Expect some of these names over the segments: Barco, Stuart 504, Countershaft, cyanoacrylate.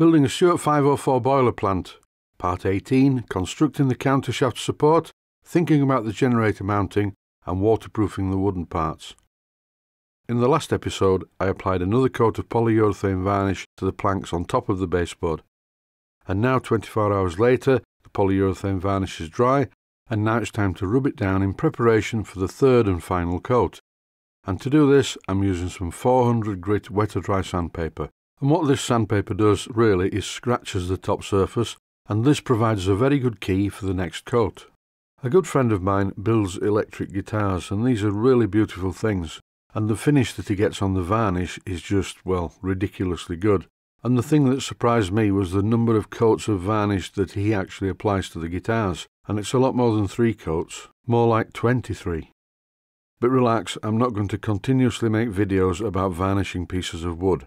Building a Stuart 504 boiler plant. Part 18, constructing the countershaft support, thinking about the generator mounting and waterproofing the wooden parts. In the last episode, I applied another coat of polyurethane varnish to the planks on top of the baseboard. And now 24 hours later, the polyurethane varnish is dry, and now it's time to rub it down in preparation for the third and final coat. And to do this, I'm using some 400 grit wet or dry sandpaper. And what this sandpaper does really is scratches the top surface, and this provides a very good key for the next coat. A good friend of mine builds electric guitars, and these are really beautiful things, and the finish that he gets on the varnish is just, well, ridiculously good. And the thing that surprised me was the number of coats of varnish that he actually applies to the guitars, and it's a lot more than 3 coats, more like 23. But relax, I'm not going to continuously make videos about varnishing pieces of wood.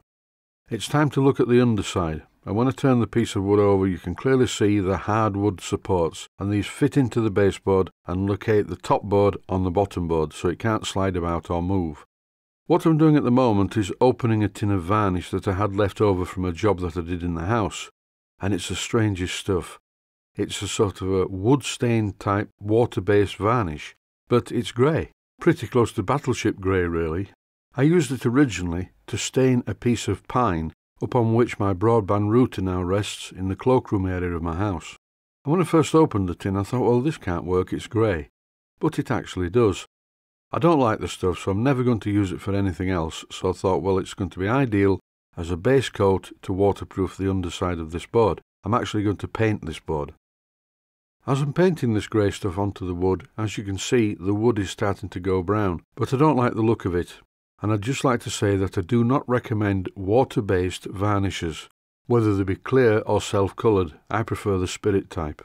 It's time to look at the underside, and when I turn the piece of wood over you can clearly see the hardwood supports, and these fit into the baseboard and locate the top board on the bottom board so it can't slide about or move. What I'm doing at the moment is opening a tin of varnish that I had left over from a job that I did in the house, and it's the strangest stuff. It's a sort of a wood stain type water-based varnish, but it's grey, pretty close to battleship grey really. I used it originally to stain a piece of pine upon which my broadband router now rests in the cloakroom area of my house. And when I first opened the tin I thought, well, this can't work, it's grey. But it actually does. I don't like the stuff, so I'm never going to use it for anything else, so I thought, well, it's going to be ideal as a base coat to waterproof the underside of this board. I'm actually going to paint this board. As I'm painting this grey stuff onto the wood, as you can see, the wood is starting to go brown, but I don't like the look of it. And I'd just like to say that I do not recommend water-based varnishes, whether they be clear or self-coloured. I prefer the spirit type.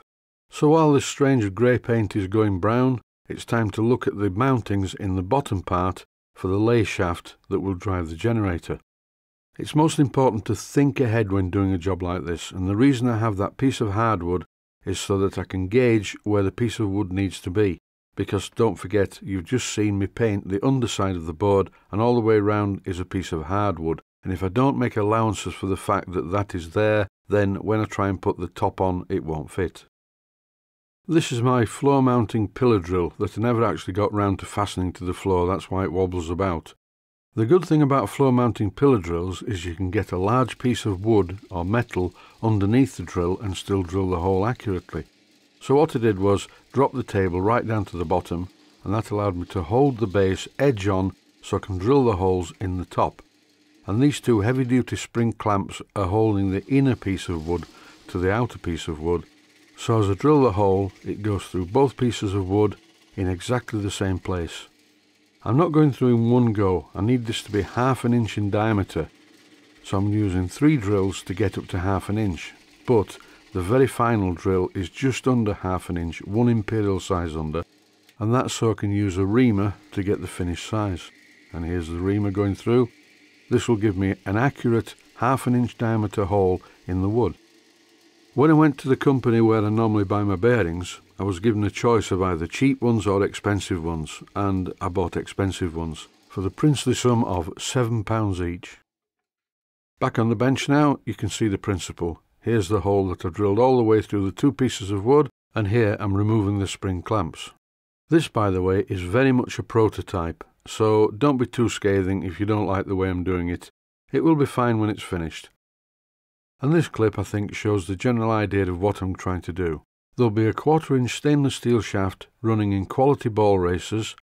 So while this strange grey paint is going brown, it's time to look at the mountings in the bottom part for the lay shaft that will drive the generator. It's most important to think ahead when doing a job like this, and the reason I have that piece of hardwood is so that I can gauge where the piece of wood needs to be. Because don't forget, you've just seen me paint the underside of the board, and all the way round is a piece of hardwood, and if I don't make allowances for the fact that that is there, then when I try and put the top on it won't fit. This is my floor mounting pillar drill that I never actually got round to fastening to the floor, that's why it wobbles about. The good thing about floor mounting pillar drills is you can get a large piece of wood or metal underneath the drill and still drill the hole accurately. So what I did was drop the table right down to the bottom, and that allowed me to hold the base edge on so I can drill the holes in the top. And these two heavy duty spring clamps are holding the inner piece of wood to the outer piece of wood, so as I drill the hole it goes through both pieces of wood in exactly the same place. I'm not going through in one go, I need this to be 1/2 inch in diameter, so I'm using 3 drills to get up to 1/2 inch, but the very final drill is just under 1/2 inch, 1 imperial size under, and that's so I can use a reamer to get the finished size. And here's the reamer going through. This will give me an accurate 1/2 inch diameter hole in the wood. When I went to the company where I normally buy my bearings, I was given a choice of either cheap ones or expensive ones, and I bought expensive ones for the princely sum of £7 each. Back on the bench now, you can see the principle. Here's the hole that I drilled all the way through the 2 pieces of wood, and here I'm removing the spring clamps. This, by the way, is very much a prototype, so don't be too scathing if you don't like the way I'm doing it. It will be fine when it's finished. And this clip, I think, shows the general idea of what I'm trying to do. There'll be a 1/4 inch stainless steel shaft running in quality ball races,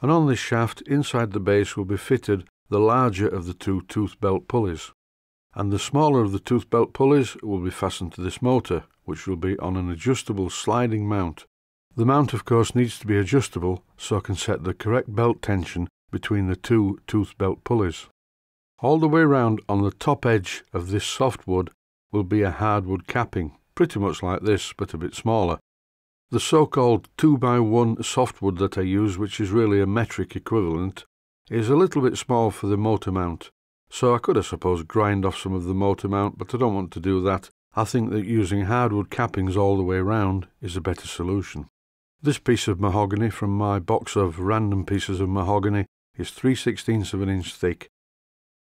and on this shaft, inside the base, will be fitted the larger of the 2 tooth belt pulleys. And the smaller of the tooth belt pulleys will be fastened to this motor, which will be on an adjustable sliding mount. The mount, of course, needs to be adjustable so I can set the correct belt tension between the 2 tooth belt pulleys. All the way round on the top edge of this softwood will be a hardwood capping, pretty much like this, but a bit smaller. The so-called 2x1 softwood that I use, which is really a metric equivalent, is a little bit small for the motor mount. So I could, I suppose, grind off some of the motor mount, but I don't want to do that. I think that using hardwood cappings all the way round is a better solution. This piece of mahogany from my box of random pieces of mahogany is 3/16 of an inch thick.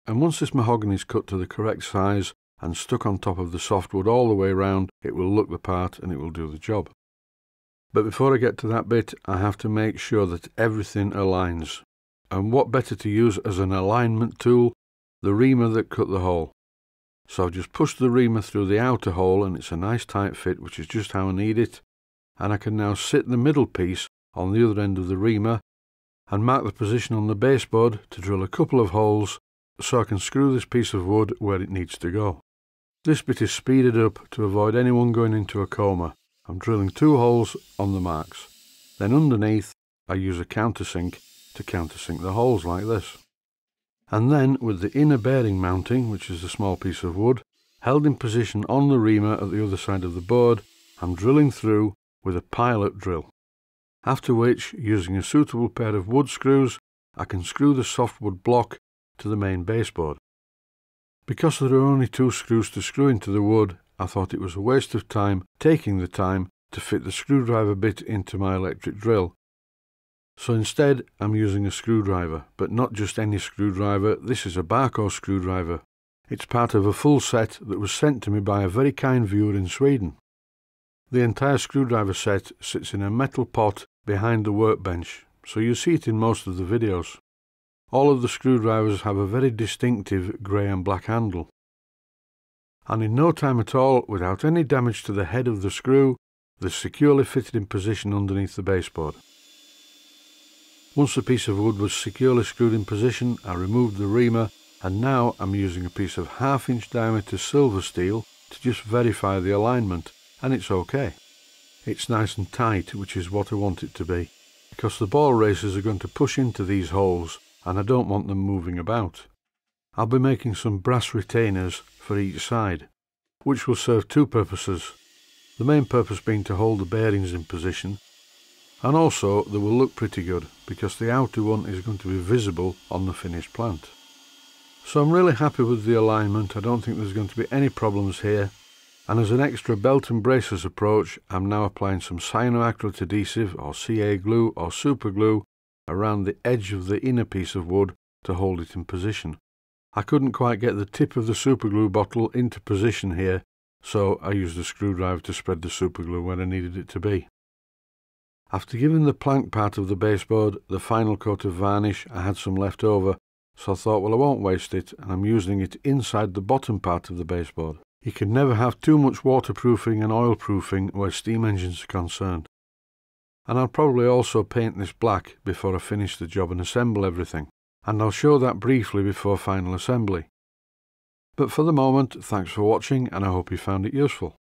And once this mahogany is cut to the correct size, and stuck on top of the softwood all the way round, it will look the part and it will do the job. But before I get to that bit, I have to make sure that everything aligns. And what better to use as an alignment tool? The reamer that cut the hole. So I've just pushed the reamer through the outer hole and it's a nice tight fit, which is just how I need it. And I can now sit the middle piece on the other end of the reamer and mark the position on the baseboard to drill a couple of holes so I can screw this piece of wood where it needs to go. This bit is speeded up to avoid anyone going into a coma. I'm drilling 2 holes on the marks. Then underneath I use a countersink to countersink the holes like this. And then with the inner bearing mounting, which is the small piece of wood, held in position on the reamer at the other side of the board, I'm drilling through with a pilot drill. After which, using a suitable pair of wood screws, I can screw the softwood block to the main baseboard. Because there are only 2 screws to screw into the wood, I thought it was a waste of time taking the time to fit the screwdriver bit into my electric drill. So instead I'm using a screwdriver, but not just any screwdriver. This is a Barco screwdriver. It's part of a full set that was sent to me by a very kind viewer in Sweden. The entire screwdriver set sits in a metal pot behind the workbench, so you see it in most of the videos. All of the screwdrivers have a very distinctive grey and black handle. And in no time at all, without any damage to the head of the screw, they're securely fitted in position underneath the baseboard. Once the piece of wood was securely screwed in position, I removed the reamer, and now I'm using a piece of 1/2-inch diameter silver steel to just verify the alignment, and it's okay. It's nice and tight, which is what I want it to be, because the ball racers are going to push into these holes, and I don't want them moving about. I'll be making some brass retainers for each side, which will serve 2 purposes. The main purpose being to hold the bearings in position, and also they will look pretty good because the outer one is going to be visible on the finished plant. So I'm really happy with the alignment. I don't think there's going to be any problems here. And as an extra belt and braces approach, I'm now applying some cyanoacrylate adhesive or CA glue or super glue around the edge of the inner piece of wood to hold it in position. I couldn't quite get the tip of the superglue bottle into position here, so I used a screwdriver to spread the superglue where I needed it to be. After giving the plank part of the baseboard the final coat of varnish, I had some left over, so I thought, well, I won't waste it, and I'm using it inside the bottom part of the baseboard. You can never have too much waterproofing and oilproofing where steam engines are concerned. And I'll probably also paint this black before I finish the job and assemble everything. And I'll show that briefly before final assembly. But for the moment, thanks for watching, and I hope you found it useful.